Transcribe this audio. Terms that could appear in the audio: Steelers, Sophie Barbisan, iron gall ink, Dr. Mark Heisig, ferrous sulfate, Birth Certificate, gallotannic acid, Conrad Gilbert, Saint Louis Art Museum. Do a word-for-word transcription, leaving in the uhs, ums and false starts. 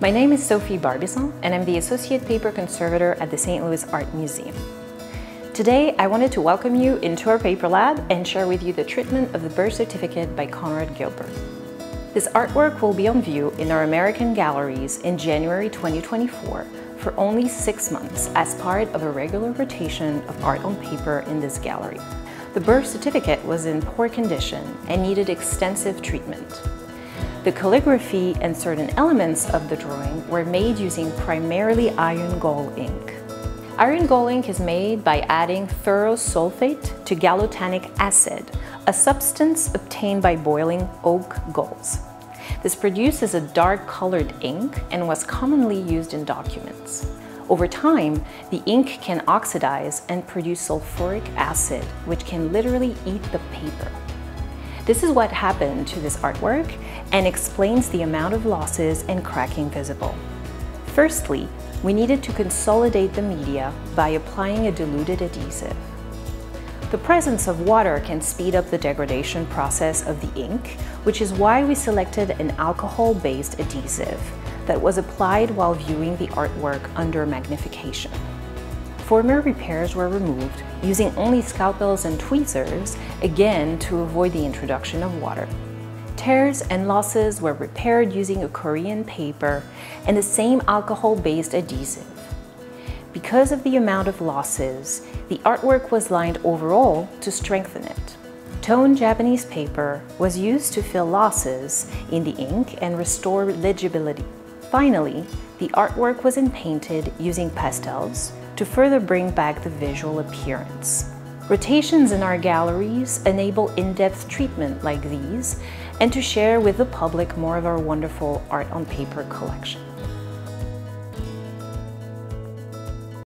My name is Sophie Barbisan, and I'm the Associate Paper Conservator at the Saint Louis Art Museum. Today, I wanted to welcome you into our paper lab and share with you the treatment of the Birth Certificate by Conrad Gilbert. This artwork will be on view in our American galleries in January twenty twenty-four for only six months as part of a regular rotation of art on paper in this gallery. The birth certificate was in poor condition and needed extensive treatment. The calligraphy and certain elements of the drawing were made using primarily iron gall ink. Iron gall ink is made by adding ferrous sulfate to gallotannic acid, a substance obtained by boiling oak galls. This produces a dark colored ink and was commonly used in documents. Over time, the ink can oxidize and produce sulfuric acid, which can literally eat the paper. This is what happened to this artwork and explains the amount of losses and cracking visible. Firstly, we needed to consolidate the media by applying a diluted adhesive. The presence of water can speed up the degradation process of the ink, which is why we selected an alcohol-based adhesive that was applied while viewing the artwork under magnification. Former repairs were removed using only scalpels and tweezers, again to avoid the introduction of water. Tears and losses were repaired using a Korean paper and the same alcohol-based adhesive. Because of the amount of losses, the artwork was lined overall to strengthen it. Toned Japanese paper was used to fill losses in the ink and restore legibility. Finally, the artwork was inpainted using pastels to further bring back the visual appearance. Rotations in our galleries enable in-depth treatment like these and to share with the public more of our wonderful art on paper collection.